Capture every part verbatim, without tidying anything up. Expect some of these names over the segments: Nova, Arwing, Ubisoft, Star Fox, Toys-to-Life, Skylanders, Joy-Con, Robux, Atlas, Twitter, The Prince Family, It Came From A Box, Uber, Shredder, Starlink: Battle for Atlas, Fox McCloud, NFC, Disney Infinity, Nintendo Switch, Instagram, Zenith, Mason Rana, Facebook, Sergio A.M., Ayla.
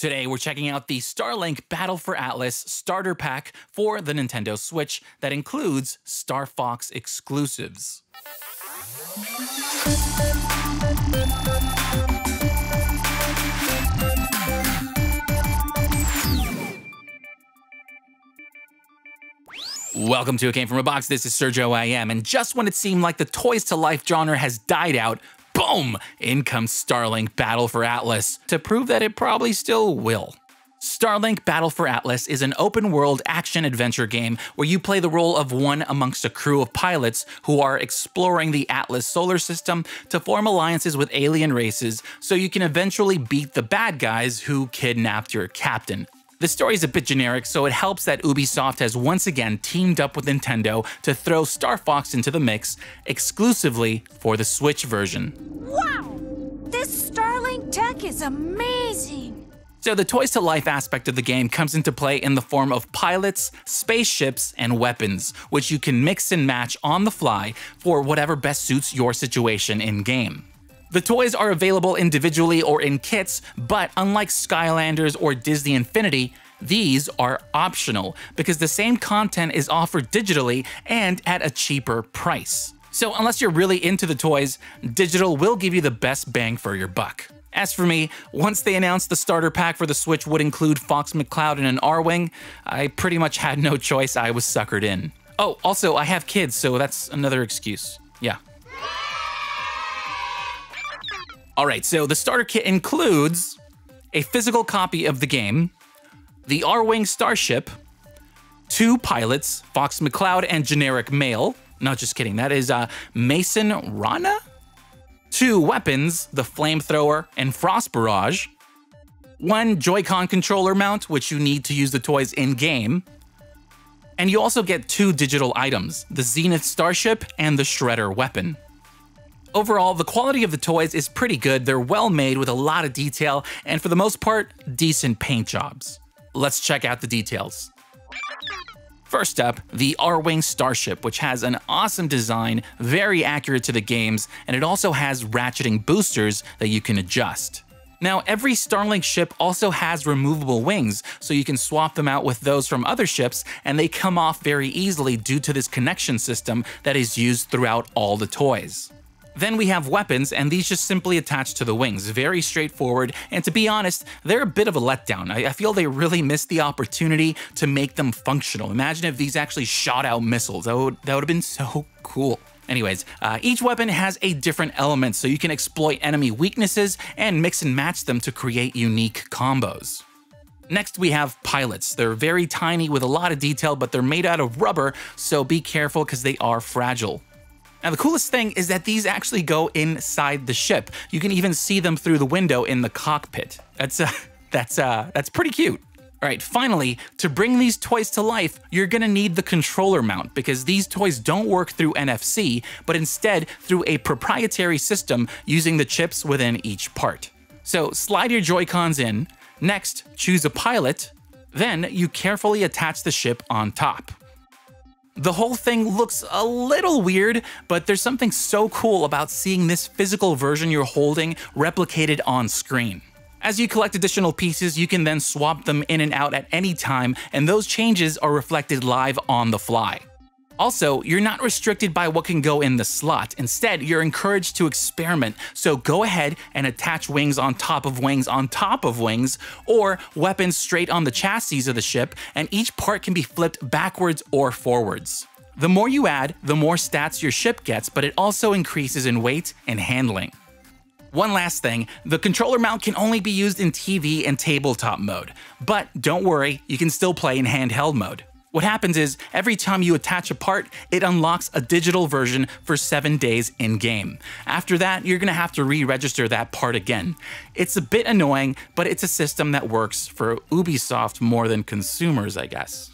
Today, we're checking out the Starlink Battle for Atlas starter pack for the Nintendo Switch that includes Star Fox exclusives. Welcome to It Came From A Box. This is Sergio A M, and just when it seemed like the Toys-to-Life genre has died out, boom! In comes Starlink Battle for Atlas, to prove that it probably still will. Starlink Battle for Atlas is an open-world action-adventure game where you play the role of one amongst a crew of pilots who are exploring the Atlas solar system to form alliances with alien races so you can eventually beat the bad guys who kidnapped your captain. The story is a bit generic, so it helps that Ubisoft has once again teamed up with Nintendo to throw Star Fox into the mix exclusively for the Switch version. Wow! This Starlink tech is amazing! So the Toys-to-Life aspect of the game comes into play in the form of pilots, spaceships, and weapons, which you can mix and match on the fly for whatever best suits your situation in-game. The toys are available individually or in kits, but unlike Skylanders or Disney Infinity, these are optional because the same content is offered digitally and at a cheaper price. So unless you're really into the toys, digital will give you the best bang for your buck. As for me, once they announced the starter pack for the Switch would include Fox McCloud and an Arwing, I pretty much had no choice. I was suckered in. Oh, also I have kids, so that's another excuse. Yeah. Alright, so the starter kit includes a physical copy of the game, the Arwing starship, two pilots, Fox McCloud and generic male, no, just kidding, that is uh, Mason Rana, two weapons, the flamethrower and frost barrage, one Joy-Con controller mount, which you need to use the toys in-game, and you also get two digital items, the Zenith starship and the Shredder weapon. Overall, the quality of the toys is pretty good. They're well made with a lot of detail and for the most part, decent paint jobs. Let's check out the details. First up, the Arwing Starship, which has an awesome design, very accurate to the games, and it also has ratcheting boosters that you can adjust. Now, every Starlink ship also has removable wings, so you can swap them out with those from other ships, and they come off very easily due to this connection system that is used throughout all the toys. Then we have weapons, and these just simply attach to the wings. Very straightforward, and to be honest, they're a bit of a letdown. I, I feel they really missed the opportunity to make them functional. Imagine if these actually shot out missiles. That would, that would have been so cool. Anyways, uh, each weapon has a different element, so you can exploit enemy weaknesses and mix and match them to create unique combos. Next, we have pilots. They're very tiny with a lot of detail, but they're made out of rubber, so be careful because they are fragile. Now, the coolest thing is that these actually go inside the ship. You can even see them through the window in the cockpit. That's, uh, that's, uh, that's pretty cute. All right, finally, to bring these toys to life, you're gonna need the controller mount because these toys don't work through N F C, but instead through a proprietary system using the chips within each part. So slide your Joy-Cons in, next, choose a pilot, then you carefully attach the ship on top. The whole thing looks a little weird, but there's something so cool about seeing this physical version you're holding replicated on screen. As you collect additional pieces, you can then swap them in and out at any time, and those changes are reflected live on the fly. Also, you're not restricted by what can go in the slot. Instead, you're encouraged to experiment, so go ahead and attach wings on top of wings on top of wings, or weapons straight on the chassis of the ship, and each part can be flipped backwards or forwards. The more you add, the more stats your ship gets, but it also increases in weight and handling. One last thing, the controller mount can only be used in T V and tabletop mode, but don't worry, you can still play in handheld mode. What happens is, every time you attach a part, it unlocks a digital version for seven days in-game. After that, you're gonna have to re-register that part again. It's a bit annoying, but it's a system that works for Ubisoft more than consumers, I guess.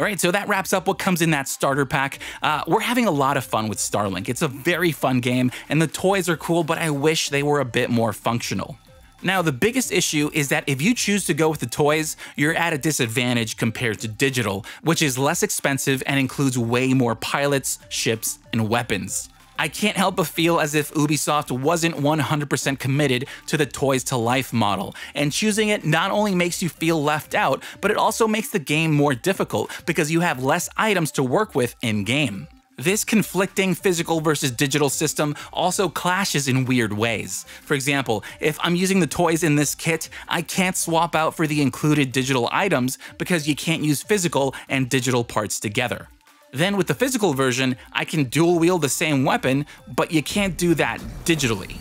All right, so that wraps up what comes in that starter pack. Uh, we're having a lot of fun with Starlink. It's a very fun game, and the toys are cool, but I wish they were a bit more functional. Now, the biggest issue is that if you choose to go with the toys, you're at a disadvantage compared to digital, which is less expensive and includes way more pilots, ships, and weapons. I can't help but feel as if Ubisoft wasn't one hundred percent committed to the Toys-to-Life model, and choosing it not only makes you feel left out, but it also makes the game more difficult because you have less items to work with in-game. This conflicting physical versus digital system also clashes in weird ways. For example, if I'm using the toys in this kit, I can't swap out for the included digital items because you can't use physical and digital parts together. Then with the physical version, I can dual wield the same weapon, but you can't do that digitally.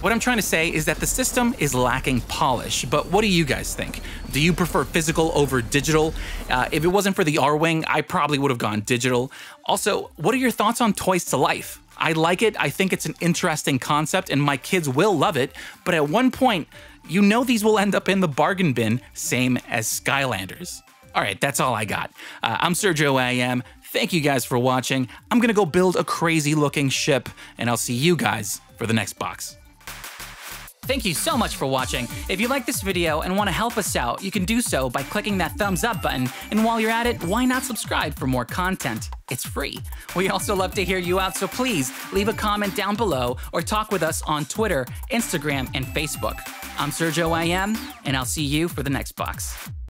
What I'm trying to say is that the system is lacking polish, but what do you guys think? Do you prefer physical over digital? Uh, if it wasn't for the Arwing, I probably would have gone digital. Also, what are your thoughts on Toys-to-Life? I like it, I think it's an interesting concept, and my kids will love it, but at one point, you know these will end up in the bargain bin, same as Skylanders. All right, that's all I got. Uh, I'm Sergio A M, thank you guys for watching. I'm gonna go build a crazy looking ship, and I'll see you guys for the next box. Thank you so much for watching. If you like this video and want to help us out, you can do so by clicking that thumbs up button. And while you're at it, why not subscribe for more content? It's free. We also love to hear you out, so please leave a comment down below or talk with us on Twitter, Instagram, and Facebook. I'm Sergio A M, and I'll see you for the next box.